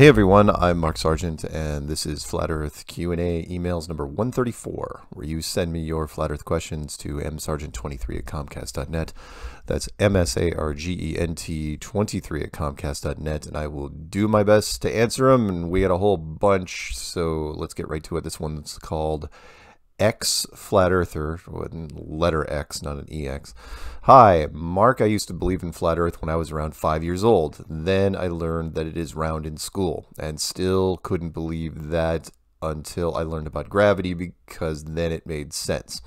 Hey everyone, I'm Mark Sargent, and this is Flat Earth Q&A emails number 134, where you send me your Flat Earth questions to msargent23@comcast.net. That's msargent23@comcast.net, and I will do my best to answer them, and we had a whole bunch, so let's get right to it. This one's called X Flat Earther, letter X, not an EX. Hi, Mark, I used to believe in Flat Earth when I was around 5 years old. Then I learned that it is round in school and still couldn't believe that until I learned about gravity because then it made sense.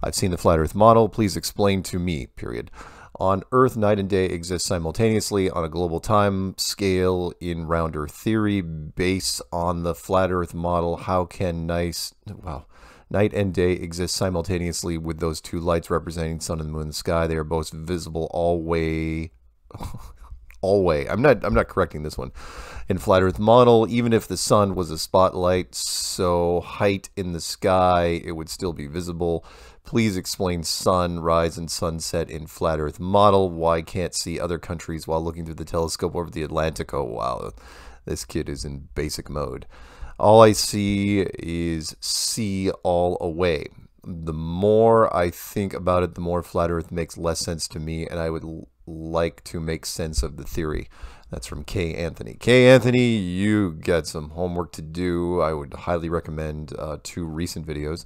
I've seen the Flat Earth model. Please explain to me, period. On Earth, night and day exist simultaneously on a global time scale in round Earth theory. Based on the Flat Earth model, how can night and day exist simultaneously with those two lights representing sun and moon in the sky? They are both visible all way. I'm not correcting this one. In Flat Earth model, even if the sun was a spotlight, so height in the sky, it would still be visible. Please explain sunrise and sunset in Flat Earth model. Why can't see other countries while looking through the telescope over the Atlantic? Oh, wow. This kid is in basic mode. All I see is sea all away. The more I think about it, the more Flat Earth makes less sense to me, and I would like to make sense of the theory. That's from K. Anthony. K. Anthony, you got some homework to do. I would highly recommend two recent videos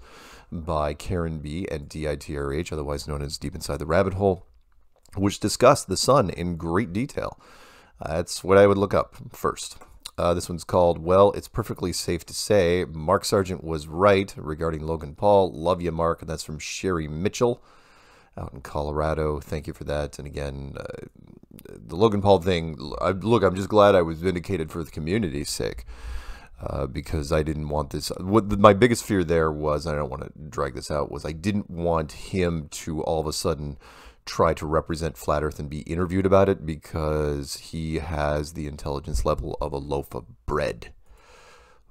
by Karen B. and DITRH, otherwise known as Deep Inside the Rabbit Hole, which discuss the sun in great detail. That's what I would look up first. This one's called, well, it's perfectly safe to say Mark Sargent was right regarding Logan Paul. Love you, Mark. And that's from Sherry Mitchell out in Colorado. Thank you for that. And again, the Logan Paul thing, look, I'm just glad I was vindicated for the community's sake because I didn't want this. My biggest fear there was, and I don't want to drag this out, was I didn't want him to all of a sudden try to represent Flat Earth and be interviewed about it because he has the intelligence level of a loaf of bread.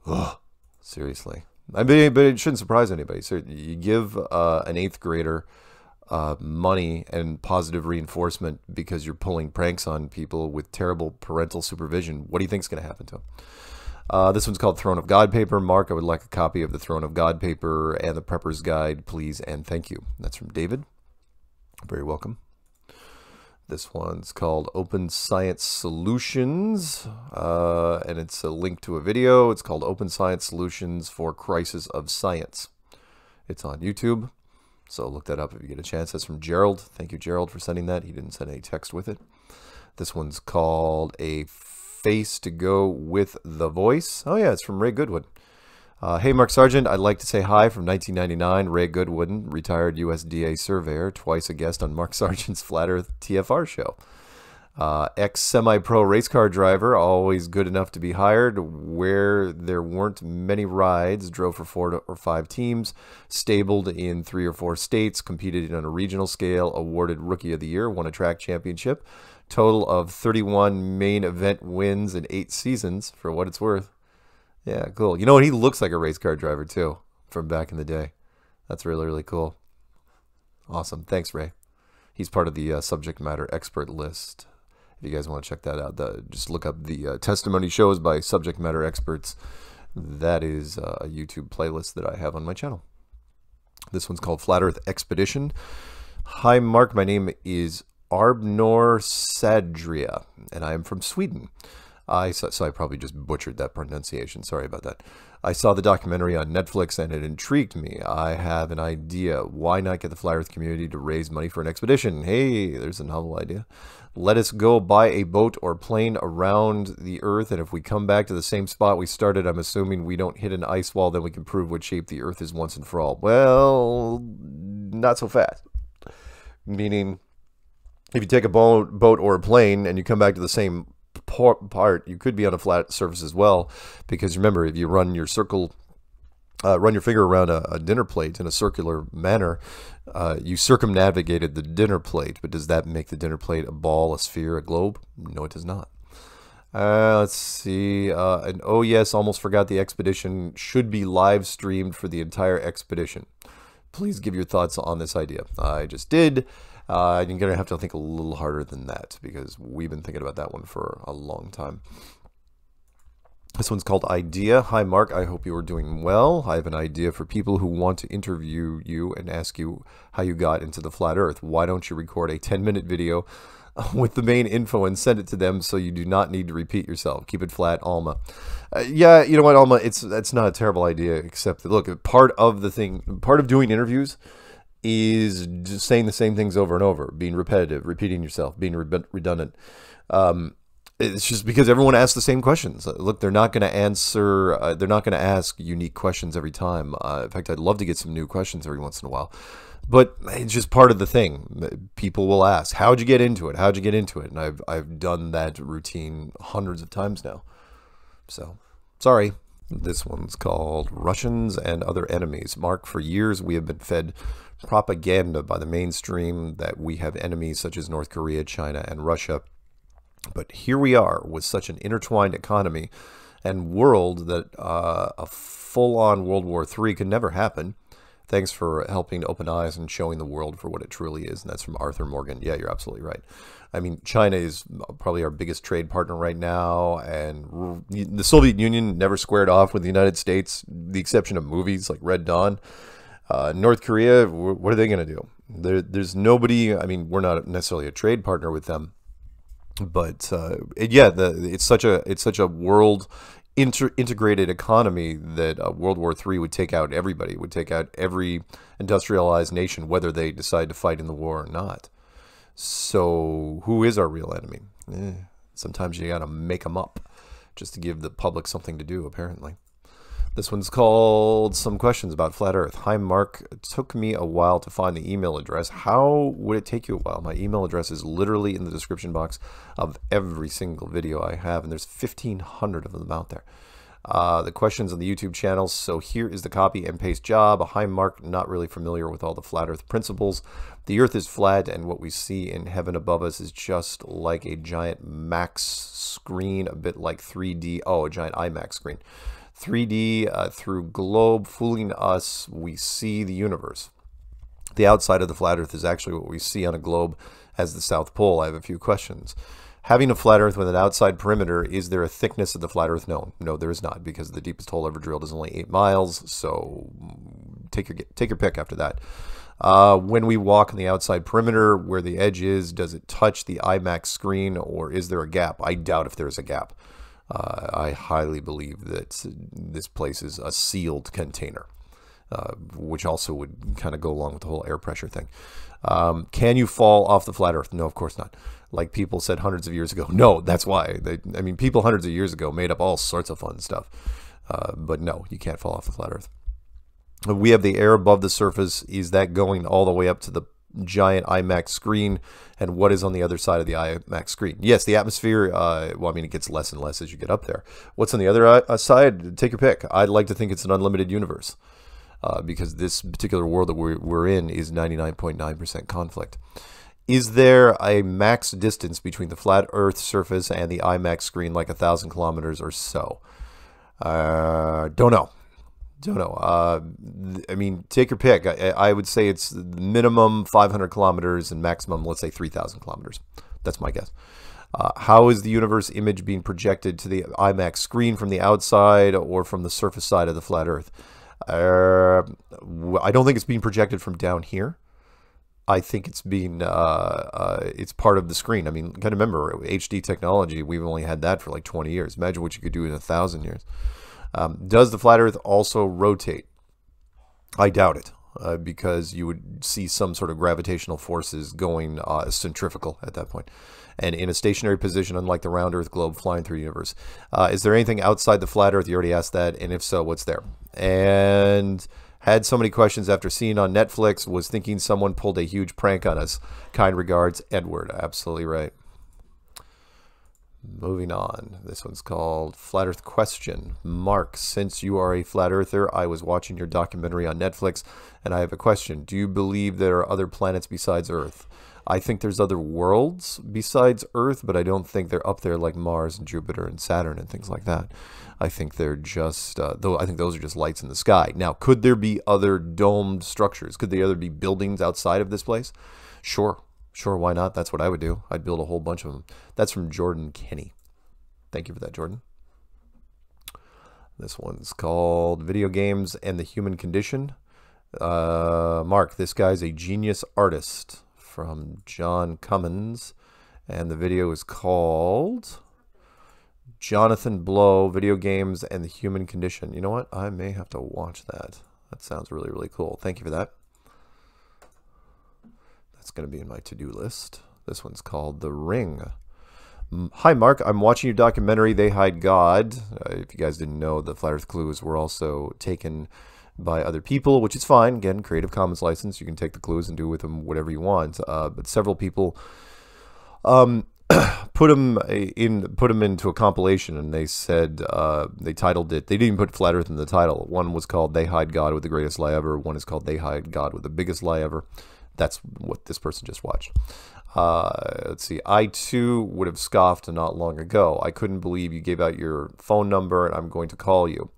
Ugh, seriously. I mean, but it shouldn't surprise anybody. So you give an 8th grader money and positive reinforcement because you're pulling pranks on people with terrible parental supervision. What do you think's going to happen to him? This one's called Throne of God paper. Mark, I would like a copy of the Throne of God paper and the Prepper's Guide, please and thank you. That's from David. Very welcome. This one's called Open Science Solutions, and it's a link to a video. It's called Open Science Solutions for Crisis of Science. It's on YouTube, so look that up if you get a chance. That's from Gerald. Thank you, Gerald, for sending that. He didn't send any text with it. This one's called A Face to Go with the Voice. Oh, yeah, it's from Ray Goodwin. Hey, Mark Sargent, I'd like to say hi from 1999, Ray Goodwin, retired USDA surveyor, twice a guest on Mark Sargent's Flat Earth TFR show. Ex-semi-pro race car driver, always good enough to be hired, where there weren't many rides, drove for 4 or 5 teams, stabled in 3 or 4 states, competed on a regional scale, awarded Rookie of the Year, won a track championship, total of 31 main event wins in 8 seasons, for what it's worth. Yeah, cool. You know what? He looks like a race car driver, too, from back in the day. That's really, really cool. Awesome. Thanks, Ray. He's part of the subject matter expert list. If you guys want to check that out, just look up the testimony shows by subject matter experts. That is a YouTube playlist that I have on my channel. This one's called Flat Earth Expedition. Hi, Mark. My name is Arbnor Sadria, and I am from Sweden. I probably just butchered that pronunciation. Sorry about that. I saw the documentary on Netflix and it intrigued me. I have an idea. Why not get the Flat Earth community to raise money for an expedition? Hey, there's a novel idea. Let us go buy a boat or plane around the Earth, and if we come back to the same spot we started, I'm assuming we don't hit an ice wall, then we can prove what shape the Earth is once and for all. Well, not so fast. Meaning, if you take a boat or a plane and you come back to the same part, you could be on a flat surface as well, because remember, if you run your circle, run your finger around a dinner plate in a circular manner, you circumnavigated the dinner plate. But does that make the dinner plate a ball, a sphere, a globe? No, it does not. Let's see. And oh yes, almost forgot, the expedition should be live streamed for the entire expedition. Please give your thoughts on this idea. I just did. You're going to have to think a little harder than that because we've been thinking about that one for a long time. This one's called Idea. Hi, Mark. I hope you are doing well. I have an idea for people who want to interview you and ask you how you got into the flat earth. Why don't you record a 10-minute video with the main info and send it to them so you do not need to repeat yourself. Keep it flat, Alma. Yeah, you know what, Alma, that's not a terrible idea, except that, look, part of doing interviews is just saying the same things over and over, being repetitive, repeating yourself, being redundant. It's just because everyone asks the same questions. Look, they're not going to answer, they're not going to ask unique questions every time. In fact, I'd love to get some new questions every once in a while. But it's just part of the thing. People will ask, how'd you get into it? How'd you get into it? And I've done that routine hundreds of times now. So, sorry. This one's called Russians and Other Enemies. Mark, for years we have been fed propaganda by the mainstream that we have enemies such as North Korea, China, and Russia. But here we are with such an intertwined economy and world that a full-on World War III could never happen. Thanks for helping to open eyes and showing the world for what it truly is. And that's from Arthur Morgan. Yeah, you're absolutely right. I mean, China is probably our biggest trade partner right now. And the Soviet Union never squared off with the United States, the exception of movies like Red Dawn. North Korea, what are they going to do? There's nobody, I mean, we're not necessarily a trade partner with them. But yeah, it's such a world integrated economy that World War III would take out everybody. It would take out every industrialized nation, whether they decide to fight in the war or not. So who is our real enemy? Sometimes you gotta make them up just to give the public something to do, apparently. This one's called Some Questions About Flat Earth. Hi, Mark. It took me a while to find the email address. How would it take you a while? My email address is literally in the description box of every single video I have, and there's 1,500 of them out there. The questions on the YouTube channel, so here is the copy and paste job. Hi, Mark. Not really familiar with all the flat earth principles. The earth is flat, and what we see in heaven above us is just like a giant IMAX screen, a bit like 3D. Oh, a giant IMAX screen. 3D through globe fooling us, we see the universe. The outside of the flat earth is actually what we see on a globe as the South Pole. I have a few questions. Having a flat earth with an outside perimeter, is there a thickness of the flat earth? No, there is not, because the deepest hole ever drilled is only 8 miles. So take your pick after that. When we walk on the outside perimeter where the edge is, does it touch the IMAX screen, or is there a gap? I doubt if there's a gap. I highly believe that this place is a sealed container, which also would kind of go along with the whole air pressure thing. Can you fall off the flat earth? No, of course not. Like people said hundreds of years ago. No, that's why. I mean, people hundreds of years ago made up all sorts of fun stuff. But no, you can't fall off the flat earth. We have the air above the surface. Is that going all the way up to the giant IMAX screen, and what is on the other side of the IMAX screen? Yes, the atmosphere, well, I mean, it gets less and less as you get up there. What's on the other side? Take your pick. I'd like to think it's an unlimited universe, because this particular world that we're in is 99.9% conflict. Is there a max distance between the flat earth surface and the IMAX screen, like 1,000 kilometers or so? Don't know. Don't know. I mean, take your pick. I would say it's the minimum 500 kilometers and maximum, let's say, 3,000 kilometers. That's my guess. How is the universe image being projected to the IMAX screen, from the outside or from the surface side of the flat earth? I don't think it's being projected from down here. I think it's being, it's part of the screen. I mean, kind of remember, HD technology, we've only had that for like 20 years. Imagine what you could do in 1,000 years. Does the flat earth also rotate? I doubt it, because you would see some sort of gravitational forces going centrifugal at that point. And in a stationary position, unlike the round earth globe flying through the universe. Is there anything outside the flat earth? You already asked that. And if so, what's there? And had so many questions after seeing on Netflix, was thinking someone pulled a huge prank on us. Kind regards, Edward. Absolutely right. Moving on, this one's called Flat Earth Question. Mark, since you are a flat earther, I was watching your documentary on Netflix, and I have a question. Do you believe there are other planets besides Earth? I think there's other worlds besides Earth, but I don't think they're up there like Mars and Jupiter and Saturn and things like that. I think they're just, I think those are just lights in the sky. Now, could there be other domed structures? Could there other be buildings outside of this place? Sure. Sure, why not? That's what I would do. I'd build a whole bunch of them. That's from Jordan Kenny. Thank you for that, Jordan. This one's called Video Games and the Human Condition. Mark, this guy's a genius artist, from John Cummins. And the video is called Jonathan Blow, Video Games and the Human Condition. You know what? I may have to watch that. That sounds really, really cool. Thank you for that. That's going to be in my to-do list. This one's called The Ring. Hi, Mark. I'm watching your documentary, They Hide God. If you guys didn't know, the Flat Earth clues were also taken by other people, which is fine. Again, Creative Commons license. You can take the clues and do with them whatever you want. But several people... put them into a compilation, and they said they titled it, they didn't even put Flat Earth in the title. One was called They Hide God with the Greatest Lie Ever. One is called They Hide God with the Biggest Lie Ever. That's what this person just watched. Let's see. I too would have scoffed not long ago. I couldn't believe you gave out your phone number and I'm going to call you.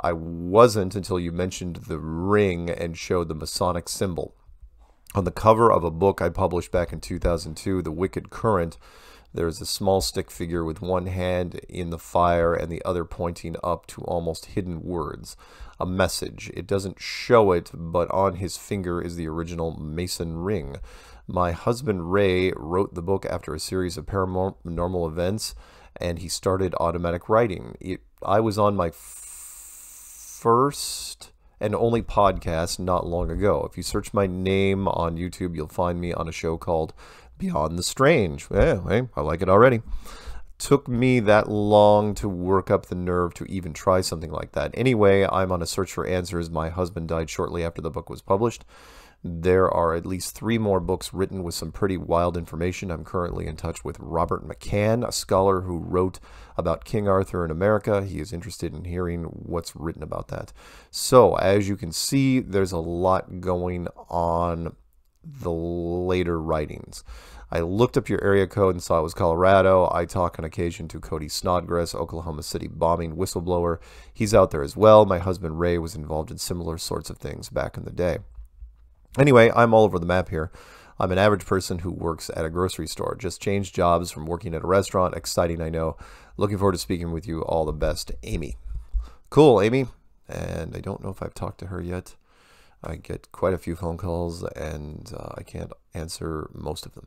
I wasn't until you mentioned the ring and showed the Masonic symbol. On the cover of a book I published back in 2002, The Wicked Current, there is a small stick figure with one hand in the fire and the other pointing up to almost hidden words. A message. It doesn't show it, but on his finger is the original Mason ring. My husband, Ray, wrote the book after a series of paranormal events, and he started automatic writing. I was on my first... and only podcast not long ago. If you search my name on YouTube, you'll find me on a show called Beyond the Strange. Hey, I like it already. Took me that long to work up the nerve to even try something like that. Anyway, I'm on a search for answers. My husband died shortly after the book was published. There are at least 3 more books written with some pretty wild information. I'm currently in touch with Robert McCann, a scholar who wrote about King Arthur in America. He is interested in hearing what's written about that. So, as you can see, there's a lot going on the later writings. I looked up your area code and saw it was Colorado. I talk on occasion to Cody Snodgrass, Oklahoma City bombing whistleblower. He's out there as well. My husband Ray was involved in similar sorts of things back in the day. Anyway, I'm all over the map here. I'm an average person who works at a grocery store. Just changed jobs from working at a restaurant. Exciting, I know. Looking forward to speaking with you. All the best, Amy. Cool, Amy. And I don't know if I've talked to her yet. I get quite a few phone calls, and I can't answer most of them.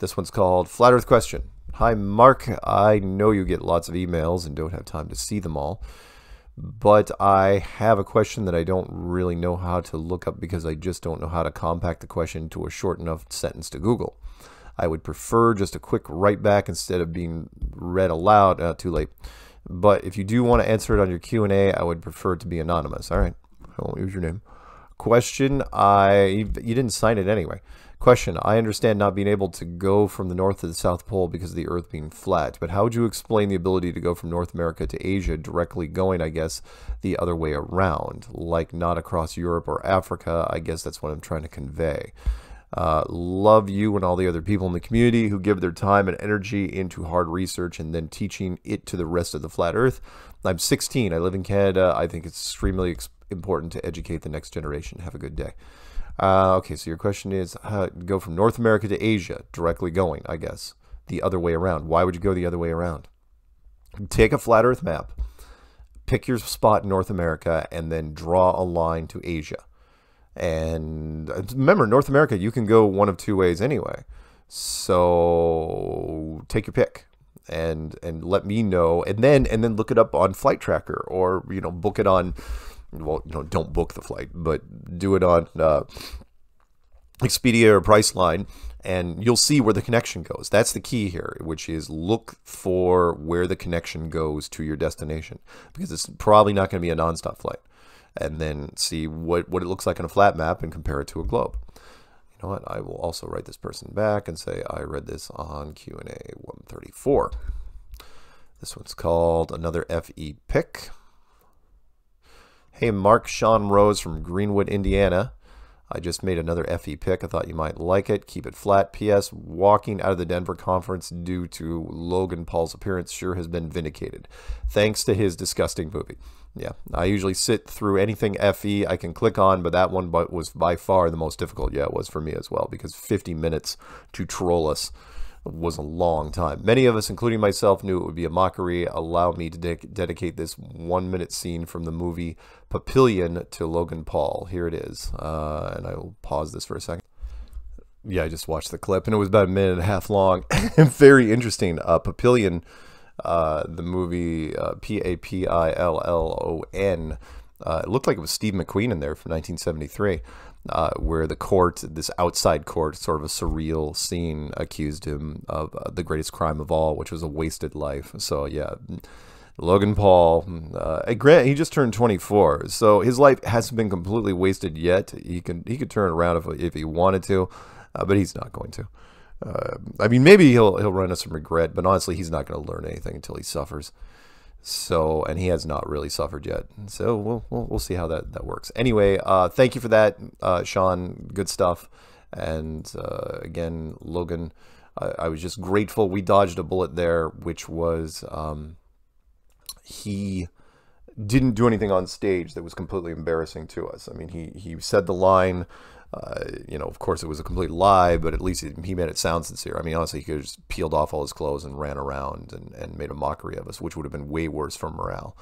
This one's called Flat Earth Question. Hi, Mark. I know you get lots of emails and don't have time to see them all. But I have a question that I don't really know how to look up because I just don't know how to compact the question to a short enough sentence to Google. I would prefer just a quick write back instead of being read aloud. Too late. But if you do want to answer it on your Q&A, I would prefer it to be anonymous. All right. I won't use your name. Question. You didn't sign it anyway. Question. I understand not being able to go from the North to the South Pole because of the Earth being flat, but how would you explain the ability to go from North America to Asia directly going, I guess, the other way around, like not across Europe or Africa? I guess that's what I'm trying to convey. Love you and all the other people in the community who give their time and energy into hard research and then teaching it to the rest of the flat Earth. I'm 16. I live in Canada. I think it's extremely important to educate the next generation. Have a good day. Okay, so your question is how to go from North America to Asia, directly going, I guess, the other way around. Why would you go the other way around? Take a flat Earth map, pick your spot in North America, and then draw a line to Asia. And remember, North America, you can go one of 2 ways anyway. So take your pick and let me know. And then look it up on Flight Tracker, or, you know, book it on... Well, you know, don't book the flight, but do it on Expedia or Priceline, and you'll see where the connection goes. That's the key here, which is look for where the connection goes to your destination, because it's probably not going to be a nonstop flight. And then see what it looks like on a flat map and compare it to a globe. You know what? I will also write this person back and say I read this on Q&A 134. This one's called Another FE Pick. Hey, Mark, Sean Rose from Greenwood, Indiana. I just made another FE pick. I thought you might like it. Keep it flat. P.S. Walking out of the Denver conference due to Logan Paul's appearance sure has been vindicated. Thanks to his disgusting movie. Yeah, I usually sit through anything FE I can click on, but that one was by far the most difficult. Yeah, it was for me as well, because 50 minutes to troll us was a long time. Many of us, including myself, knew it would be a mockery. Allow me to dedicate this one-minute scene from the movie Papillon to Logan Paul. Here it is. And I will pause this for a second. Yeah, I just watched the clip, and it was about 1.5 minutes long. Very interesting. Papillon, the movie P-A-P-I-L-L-O-N, it looked like it was Steve McQueen in there from 1973. Where the court, this outside court, sort of a surreal scene, accused him of the greatest crime of all, which was a wasted life. So yeah, Logan Paul, grant he just turned 24, so his life hasn't been completely wasted yet. He could turn around if he wanted to, but he's not going to. I mean, maybe he'll run into some regret, but honestly, he's not going to learn anything until he suffers. So, and he has not really suffered yet. So we'll see how that works. Anyway, thank you for that, Sean. Good stuff. And again, Logan, I was just grateful we dodged a bullet there, which was he didn't do anything on stage that was completely embarrassing to us. I mean, he said the line. You know, of course, it was a complete lie, but at least he made it sound sincere. I mean, honestly, he could have just peeled off all his clothes and ran around and made a mockery of us, which would have been way worse for morale.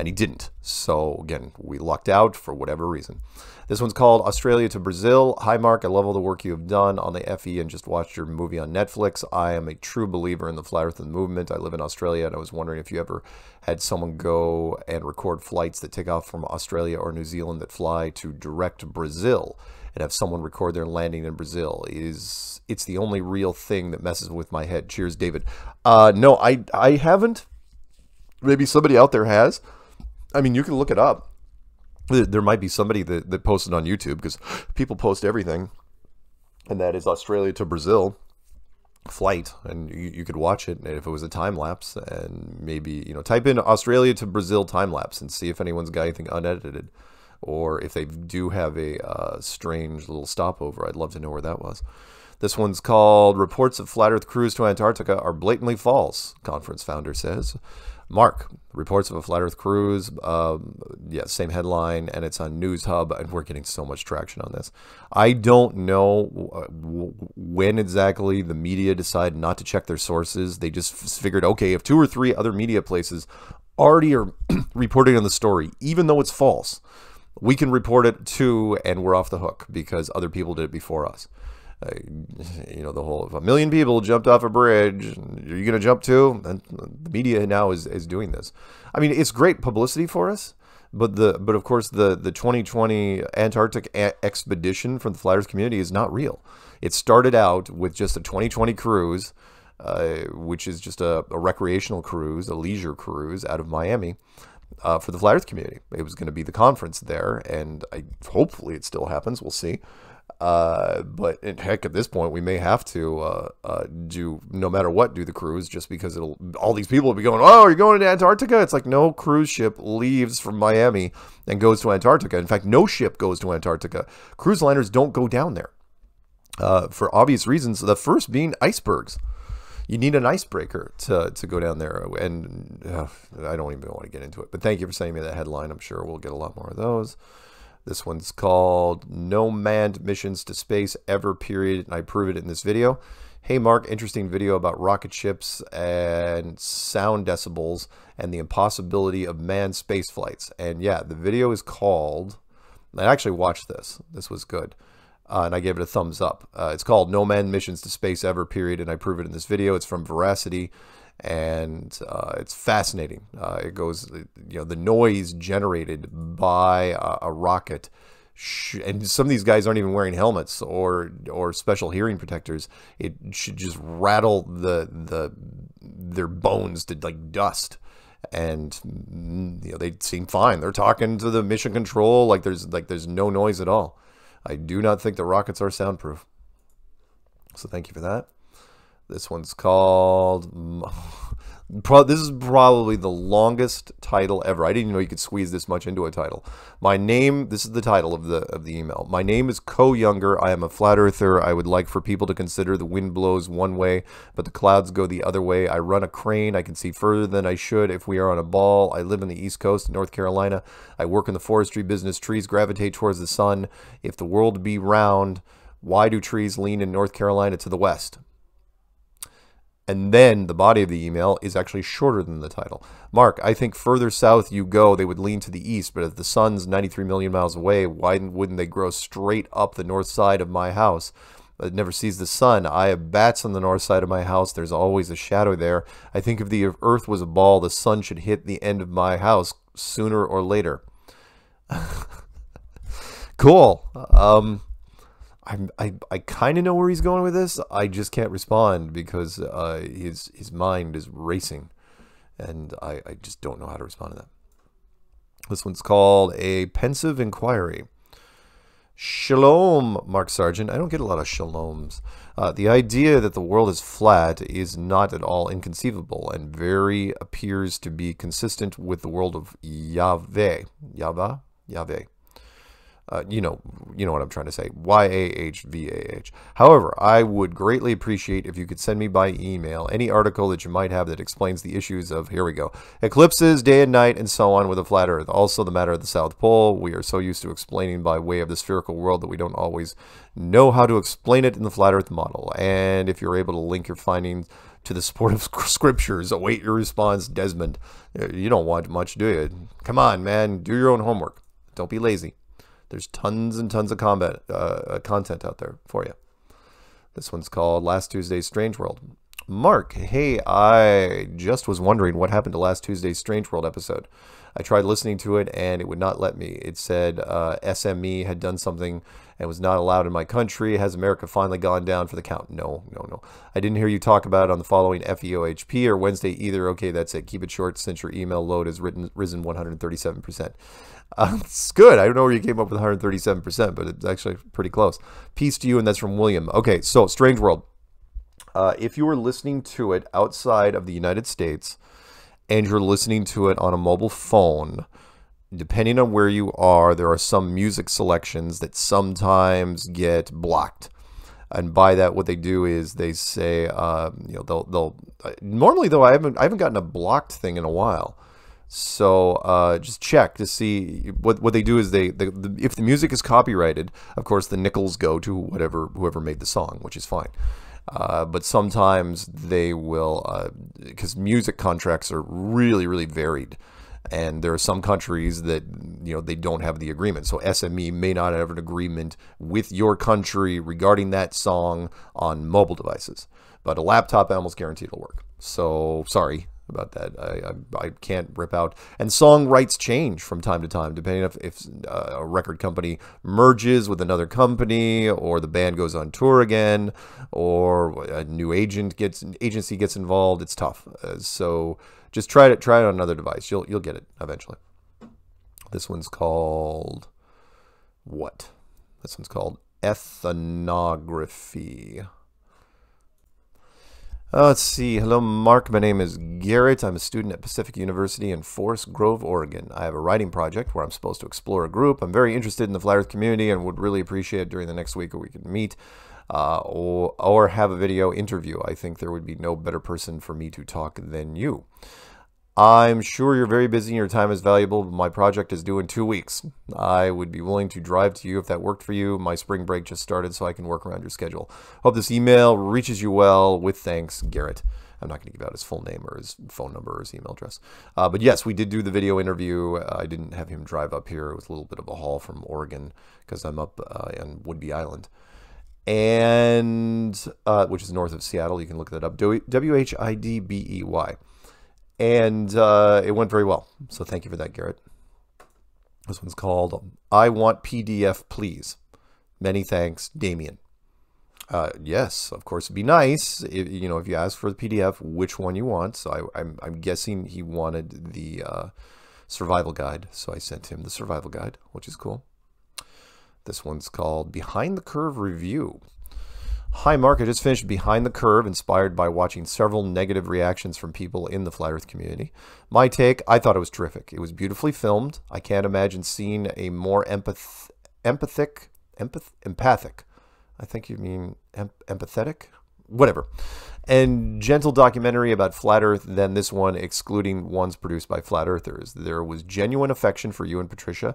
And he didn't. So, again, we lucked out for whatever reason. This one's called Australia to Brazil. Hi, Mark. I love all the work you have done on the FE and just watched your movie on Netflix. I am a true believer in the Flat Earth movement. I live in Australia, and I was wondering if you ever had someone go and record flights that take off from Australia or New Zealand that fly to direct Brazil, and have someone record their landing in Brazil. It's the only real thing that messes with my head. Cheers, David. No, I haven't. Maybe somebody out there has. I mean, you can look it up. There might be somebody that posted on YouTube, because people post everything. And that is Australia to Brazil flight, and you could watch it, and if it was a time lapse, and maybe, you know, type in Australia to Brazil time lapse and see if anyone's got anything unedited. Or if they do have a strange little stopover, I'd love to know where that was. This one's called Reports of Flat Earth Cruise to Antarctica Are Blatantly False, conference founder says. Mark, reports of a Flat Earth cruise, yeah, same headline, and it's on News Hub, and we're getting so much traction on this. I don't know when exactly the media decided not to check their sources. They just figured, okay, if 2 or 3 other media places already are reporting on the story, even though it's false, we can report it too, and we're off the hook because other people did it before us. You know, the whole, if 1 million people jumped off a bridge, are you going to jump too? And the media now is doing this. I mean, it's great publicity for us, but of course the 2020 Antarctic expedition from the Flat Earth community is not real. It started out with just a 2020 cruise, which is just a recreational cruise, a leisure cruise out of Miami. For the Flat Earth community. It was going to be the conference there, and hopefully it still happens. We'll see. But heck, at this point, we may have to no matter what, do the cruise, just because all these people will be going, oh, you're going to Antarctica? It's like, no cruise ship leaves from Miami and goes to Antarctica. In fact, no ship goes to Antarctica. Cruise liners don't go down there for obvious reasons, the first being icebergs. You need an icebreaker to go down there, and I don't even want to get into it. But thank you for sending me that headline. I'm sure we'll get a lot more of those. This one's called No Manned Missions to Space Ever, period, and I prove it in this video. Hey, Mark, interesting video about rocket ships and sound decibels and the impossibility of manned space flights. And yeah, the video is called, I actually watched this. This was good. And I gave it a thumbs up. It's called No Manned Missions to Space Ever, period, and I prove it in this video. It's from Veracity, and it's fascinating. It goes, you know, the noise generated by a rocket, and some of these guys aren't even wearing helmets or special hearing protectors. It should just rattle their bones to like dust. And you know, they seem fine. They're talking to the mission control like there's no noise at all. I do not think the rockets are soundproof. So thank you for that. This one's called... This is probably the longest title ever. I didn't even know you could squeeze this much into a title. My name... This is the title of the email. My name is Co Younger. I am a flat earther. I would like for people to consider the wind blows one way, but the clouds go the other way. I run a crane. I can see further than I should if we are on a ball. I live in the East Coast, North Carolina. I work in the forestry business. Trees gravitate towards the sun. If the world be round, why do trees lean in North Carolina to the west? And then the body of the email is actually shorter than the title. Mark, I think further south you go, they would lean to the east, but if the sun's 93 million miles away, why wouldn't they grow straight up the north side of my house? It never sees the sun. I have bats on the north side of my house. There's always a shadow there. I think if the earth was a ball, the sun should hit the end of my house sooner or later. Cool. I kind of know where he's going with this. I just can't respond because his mind is racing. And I just don't know how to respond to that. This one's called A Pensive Inquiry. Shalom, Mark Sargent. I don't get a lot of shaloms. The idea that the world is flat is not at all inconceivable and very appears to be consistent with the world of Yahweh. Yahweh? Yahweh. You know what I'm trying to say. Y-A-H-V-A-H. However, I would greatly appreciate if you could send me by email any article that you might have that explains the issues of, here we go, eclipses, day and night, and so on with a flat earth. Also the matter of the South Pole. We are so used to explaining by way of the spherical world that we don't always know how to explain it in the flat earth model. And if you're able to link your findings to the support of scriptures, await your response, Desmond. You don't want much, do you? Come on, man. Do your own homework. Don't be lazy. There's tons and tons of content out there for you. This one's called Last Tuesday's Strange World. Mark, hey, I just was wondering what happened to last Tuesday's Strange World episode. I tried listening to it and it would not let me. It said SME had done something and was not allowed in my country. Has America finally gone down for the count? No. I didn't hear you talk about it on the following FEOHP or Wednesday either. Okay, that's it. Keep it short since your email load has risen 137%. It's good. I don't know where you came up with 137%, but it's actually pretty close. Peace to you, and that's from William. Okay, so Strange World. If you were listening to it outside of the United States and you're listening to it on a mobile phone, depending on where you are, there are some music selections that sometimes get blocked. And by that, what they do is they say, normally though, I haven't gotten a blocked thing in a while. So just check to see what they do is if the music is copyrighted, of course, the nickels go to whoever made the song, which is fine. But sometimes they will, because music contracts are really, really varied. And there are some countries that, they don't have the agreement. So SME may not have an agreement with your country regarding that song on mobile devices. But a laptop, I almost guarantee it'll work. So sorry about that. I can't rip out. And song rights change from time to time, depending on if a record company merges with another company, or the band goes on tour again, or a new agency gets involved. It's tough. So just try it on another device. You'll get it eventually. This one's called what? This one's called ethnography. Let's see. Hello, Mark. My name is Garrett. I'm a student at Pacific University in Forest Grove, Oregon. I have a writing project where I'm supposed to explore a group. I'm very interested in the Flat Earth community and would really appreciate it during the next week where we could meet or have a video interview. I think there would be no better person for me to talk than you. I'm sure you're very busy and your time is valuable, but my project is due in 2 weeks. I would be willing to drive to you if that worked for you. My spring break just started, so I can work around your schedule. Hope this email reaches you well. With thanks, Garrett. I'm not going to give out his full name or his phone number or his email address. But yes, we did do the video interview. I didn't have him drive up here. It was a little bit of a haul from Oregon because I'm up on Whidbey Island. And which is north of Seattle. You can look that up. W-H-I-D-B-E-Y. And it went very well. So thank you for that, Garrett. This one's called I Want PDF, Please. Many thanks, Damien. Yes, of course, it'd be nice if, if you ask for the PDF, which one you want. So I'm guessing he wanted the survival guide. So I sent him the survival guide, which is cool. This one's called Behind the Curve Review. Hi, Mark. I just finished Behind the Curve, inspired by watching several negative reactions from people in the Flat Earth community. My take, I thought it was terrific. It was beautifully filmed. I can't imagine seeing a more empathic, I think you mean empathetic whatever. And gentle documentary about Flat Earth than this one, excluding ones produced by Flat Earthers. There was genuine affection for you and Patricia,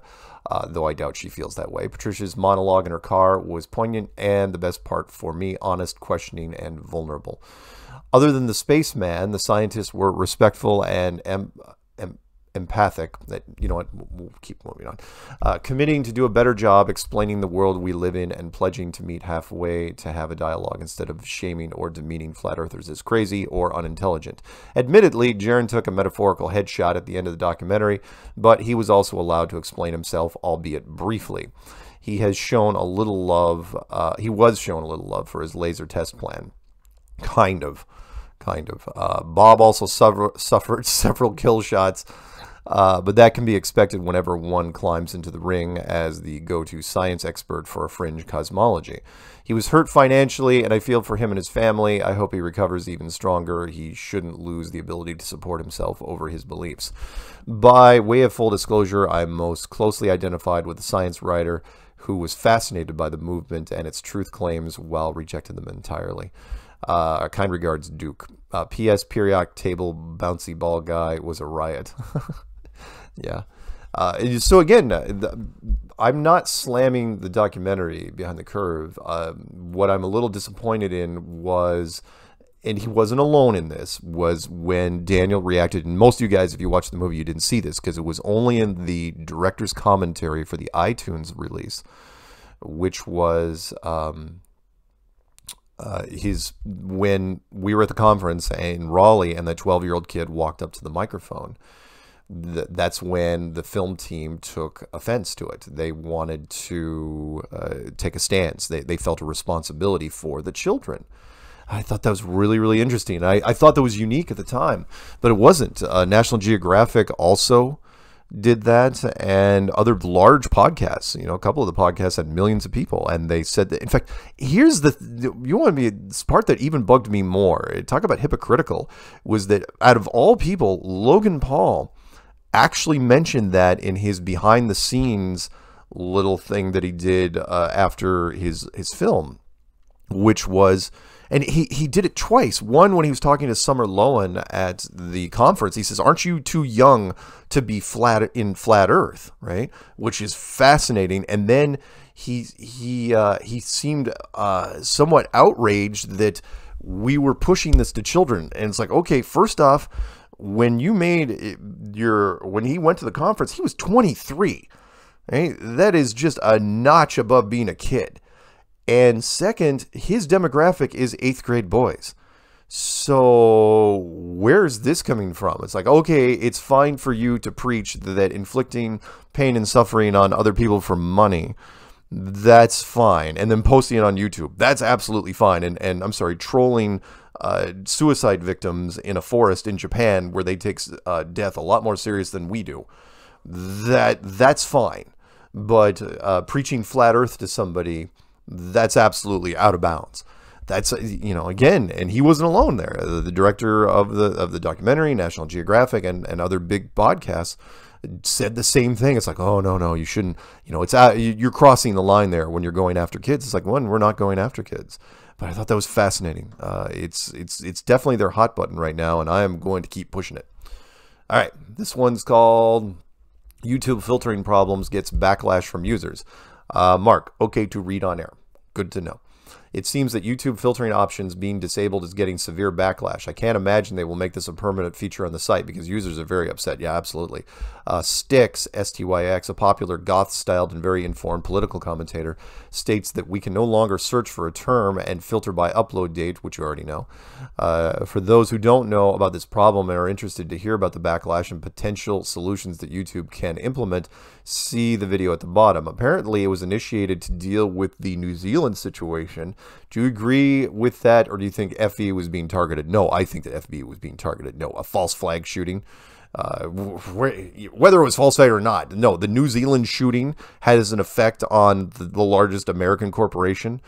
though I doubt she feels that way. Patricia's monologue in her car was poignant and the best part for me, honest, questioning, and vulnerable. Other than the spaceman, the scientists were respectful and empathic. That, you know what, we'll keep moving on. Committing to do a better job explaining the world we live in and pledging to meet halfway to have a dialogue instead of shaming or demeaning flat earthers as crazy or unintelligent. Admittedly, Jaron took a metaphorical headshot at the end of the documentary, but he was also allowed to explain himself, albeit briefly. He has shown a little love, he was shown a little love for his laser test plan. Kind of. Bob also suffered several kill shots, but that can be expected whenever one climbs into the ring as the go-to science expert for a fringe cosmology. He was hurt financially, and I feel for him and his family. I hope he recovers even stronger. He shouldn't lose the ability to support himself over his beliefs. By way of full disclosure, I'm most closely identified with the science writer who was fascinated by the movement and its truth claims while rejecting them entirely. Kind regards, Duke. P.S. Periodic Table Bouncy Ball Guy was a riot. Yeah. So again, I'm not slamming the documentary Behind the Curve. What I'm a little disappointed in was, and he wasn't alone in this, was when Daniel reacted, and most of you guys, if you watched the movie, you didn't see this because it was only in the director's commentary for the iTunes release, which was... when we were at the conference in Raleigh and the 12-year-old kid walked up to the microphone, that's when the film team took offense to it. They wanted to take a stance. They felt a responsibility for the children. I thought that was really, really interesting. I thought that was unique at the time, but it wasn't. National Geographic also did that, and other large podcasts. You know, a couple of the podcasts had millions of people, and they said that. In fact, here's the you want to be this part that even bugged me more. Talk about hypocritical, was that out of all people, Logan Paul actually mentioned that in his behind the scenes little thing that he did after his film, which was. And he did it twice. One, when he was talking to Summer Lowen at the conference, he says, aren't you too young to be flat earth, right? Which is fascinating. And then he seemed somewhat outraged that we were pushing this to children. And it's like, okay, first off, when he went to the conference, he was 23, right? That is just a notch above being a kid. And second, his demographic is 8th grade boys. So where's this coming from? It's like, okay, it's fine for you to preach that inflicting pain and suffering on other people for money, that's fine. And then posting it on YouTube, that's absolutely fine. And I'm sorry, trolling suicide victims in a forest in Japan where they take death a lot more serious than we do, that's fine. But preaching flat earth to somebody... that's absolutely out of bounds. That's, you know, again, and he wasn't alone there. The director of the documentary, National Geographic, and other big podcasts said the same thing. It's like, oh, no, you shouldn't, you know, it's out, you're crossing the line there when you're going after kids. It's like, one, we're not going after kids. But I thought that was fascinating. It's definitely their hot button right now, and I am going to keep pushing it. All right, this one's called YouTube Filtering Problems Gets Backlash from Users. Mark, okay to read on air. Good to know. It seems that YouTube filtering options being disabled is getting severe backlash. I can't imagine they will make this a permanent feature on the site because users are very upset. Yeah, absolutely. Styx, S-T-Y-X, a popular goth-styled and very informed political commentator, states that we can no longer search for a term and filter by upload date, which you already know. For those who don't know about this problem and are interested to hear about the backlash and potential solutions that YouTube can implement, see the video at the bottom. Apparently, it was initiated to deal with the New Zealand situation. Do you agree with that, or do you think FE was being targeted? No, I think that FE was being targeted. No, a false flag shooting, whether it was false flag or not. No, the New Zealand shooting has an effect on the largest American corporation,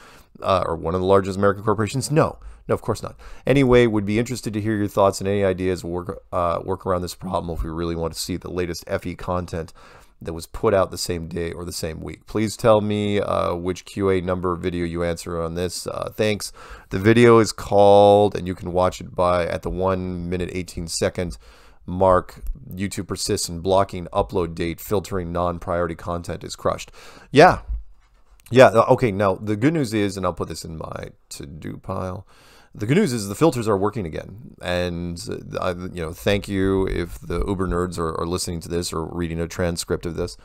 or one of the largest American corporations. No, of course not. Anyway, would be interested to hear your thoughts and any ideas work around this problem if we really want to see the latest FE content. that was put out the same day or the same week. Please tell me which QA number video you answer on this. Thanks. The video is called, and you can watch it by at the 1:18 mark. YouTube persists in blocking upload date, filtering non-priority content is crushed. Yeah. Yeah. Okay. Now the good news is, and I'll put this in my to-do pile. The good news is the filters are working again, and you know, thank you if the Uber nerds are listening to this or reading a transcript of this.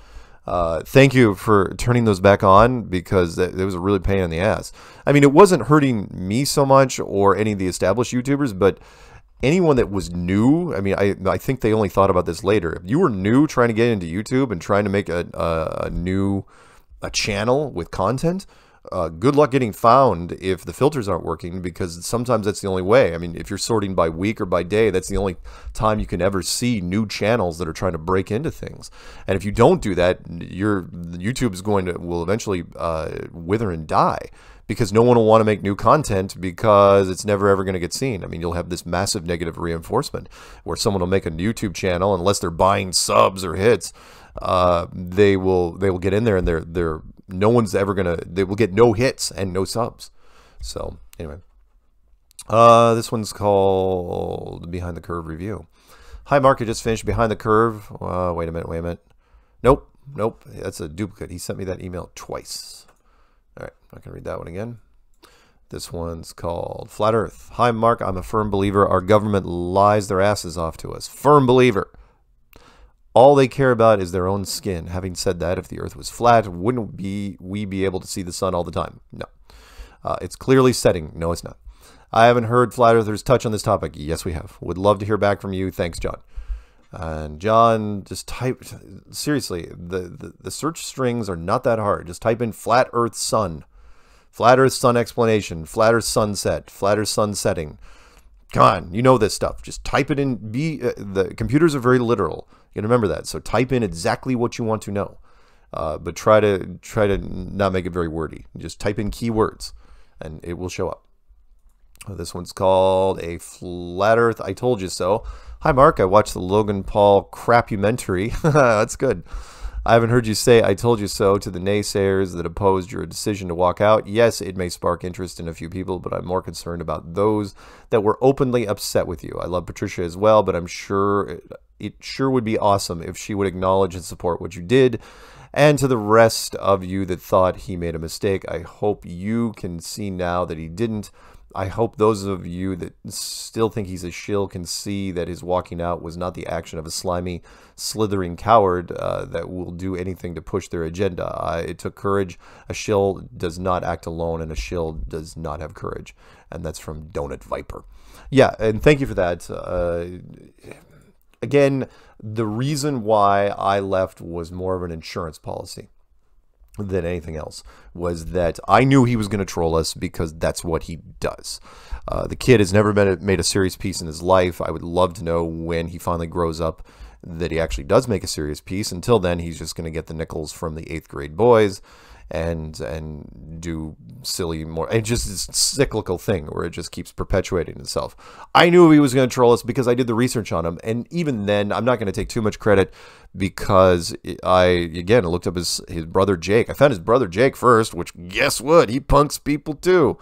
Thank you for turning those back on, because it was a really pain in the ass. I mean, it wasn't hurting me so much or any of the established YouTubers, but anyone that was new, I mean, I think they only thought about this later. If you were new trying to get into YouTube and trying to make a new channel with content, good luck getting found if the filters aren't working, because sometimes that's the only way. I mean, if you're sorting by week or by day, that's the only time you can ever see new channels that are trying to break into things. And if you don't do that, YouTube is will eventually wither and die, because no one will want to make new content because it's never ever going to get seen. I mean, you'll have this massive negative reinforcement where someone will make a YouTube channel, unless they're buying subs or hits, they will get in there, and they will get no hits and no subs. So anyway, this one's called Behind the Curve Review. Hi Mark, I just finished Behind the Curve. Wait a minute. Nope, that's a duplicate. He sent me that email twice. All right, I'm not gonna read that one again. This one's called Flat Earth. Hi Mark, I'm a firm believer our government lies their asses off to us. Firm believer. All they care about is their own skin. Having said that, if the earth was flat, wouldn't we be able to see the sun all the time? No. It's clearly setting. No, it's not. I haven't heard flat earthers touch on this topic. Yes, we have. Would love to hear back from you. Thanks, John. And John just typed, seriously, the search strings are not that hard. Just type in flat earth sun, flat earth sun explanation, flat earth sunset, flat earth sun setting. Come on, you know this stuff. Just type it in. The computers are very literal. You gotta remember that. So type in exactly what you want to know, but try to not make it very wordy. Just type in keywords, and it will show up. This one's called A Flat Earth I Told You So. Hi Mark, I watched the Logan Paul crapumentary. That's good. I haven't heard you say I told you so to the naysayers that opposed your decision to walk out. Yes, it may spark interest in a few people, but I'm more concerned about those that were openly upset with you. I love Patricia as well, but I'm sure it sure would be awesome if she would acknowledge and support what you did. And to the rest of you that thought he made a mistake, I hope you can see now that he didn't. I hope those of you that still think he's a shill can see that his walking out was not the action of a slimy, slithering coward that will do anything to push their agenda. It took courage. A shill does not act alone, and a shill does not have courage. And that's from Donut Viper. Yeah, and thank you for that. Again, the reason why I left was more of an insurance policy than anything else, was that I knew he was going to troll us, because that's what he does. The kid has never made a serious piece in his life. I would love to know when he finally grows up that he actually does make a serious piece. Until then, he's just going to get the nickels from the 8th grade boys and do silly more. It's just this cyclical thing where it just keeps perpetuating itself. I knew he was going to troll us because I did the research on him, and even then, I'm not going to take too much credit, because I, again, looked up his brother Jake. I found his brother Jake first, which, guess what, he punks people too.